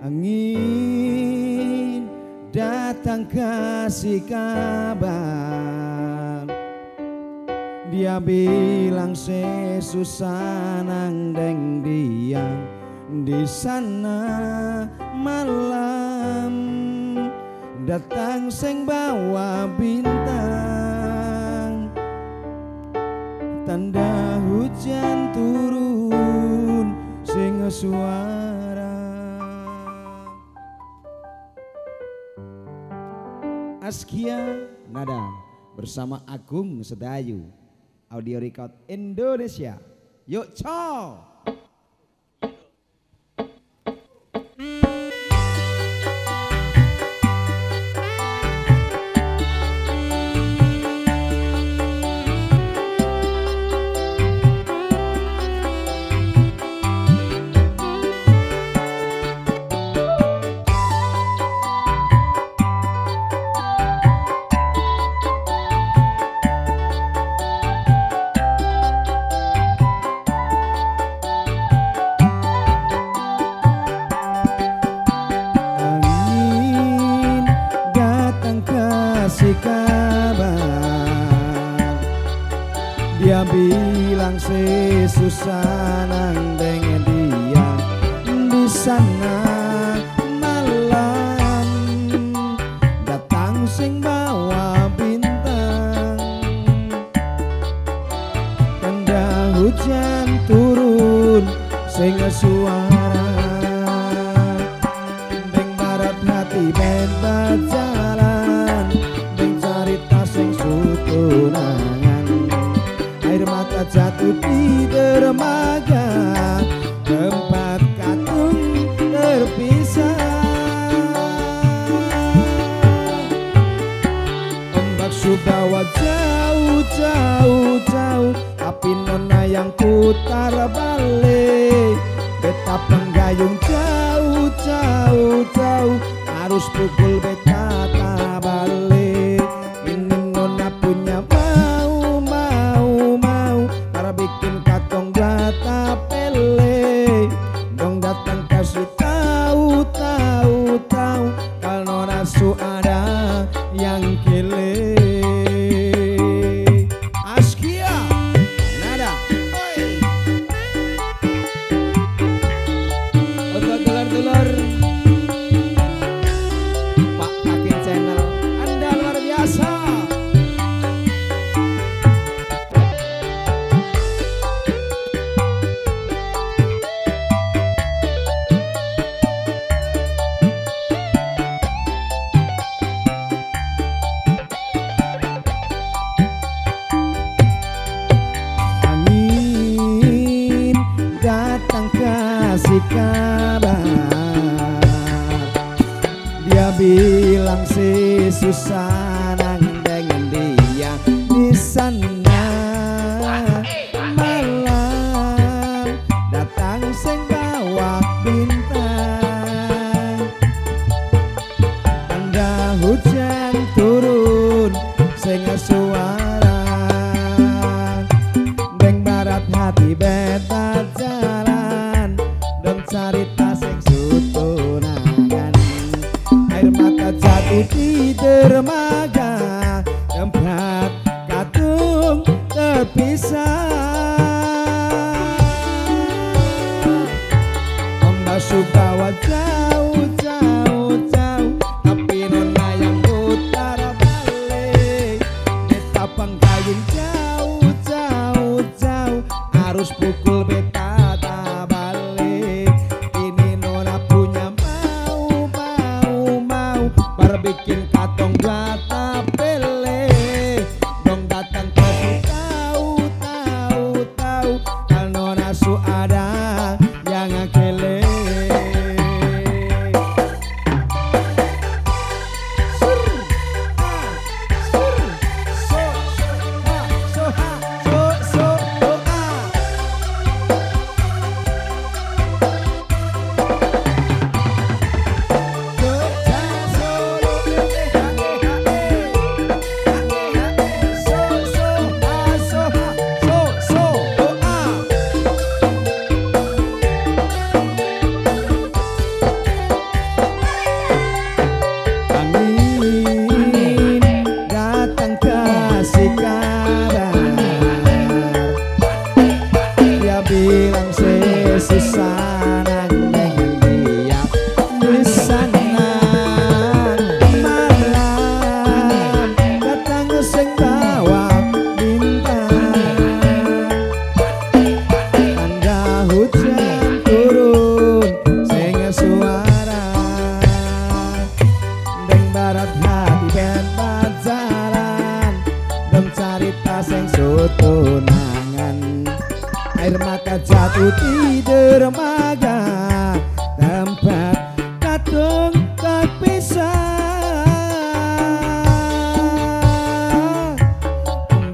Angin datang kasih kabar, dia bilang sesusan andeng dia di sana malam, datang seng bawa bintang, tanda hujan turun sing suara. Azkia Nada bersama Agung Sedayu, Audio Record Indonesia. Yuk cow. Kasih kabar, dia bilang sesusan andeng dia di sana malam, datang sing bawa bintang, tanda hujan turun sing suara. Deng barat hati ben berjalan, air mata jatuh di dermaga, tempat katung terpisah. Ombak Subawa jauh-jauh, tapi nona yang putar balik. Beta penggayung jauh-jauh, harus pukul beta tak balik. Kasih kabar, dia bilang si Susan dengan dia di sana malam, datang sing bawa bintang, tanda hujan turun sing suara. Deng barat hati beta jalan, carita sing sutunangan, air mata jatuh di dermaga, tempat katung terpisah. Ombak Subawa jauh-jauh, tapi nona yang putar balik. Beta penggayung jauh-jauh, harus pukul beta. Bikin katong gata pele, dong datang kasih tahu, kalau nasu ada yang ngakele. sing sotonangan air mata jatuh di dermaga tempat kadung terpisah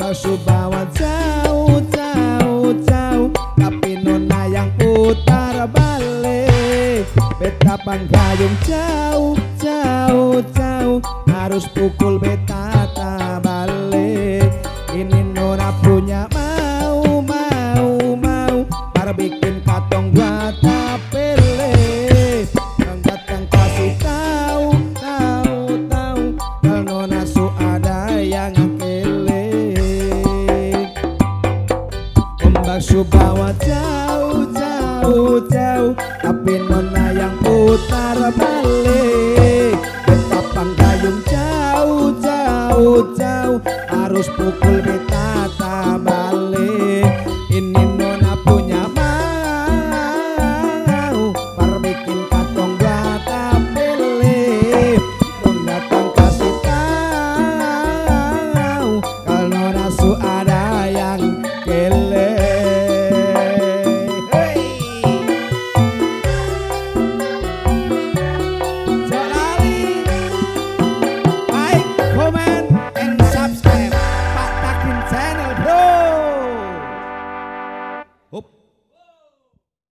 mbak subawa jauh jauh jauh tapi nona yang putar balik beta panggayung jauh jauh jauh harus pukul beta tak balik ini nona punya mau para bikin katong gua tak pilih tengkat-tengkat kasih tahu kalau nona su ada yang pilih ombak su bawa jauh tapi nona yang putar balik betapang gayung jauh harus pukul beta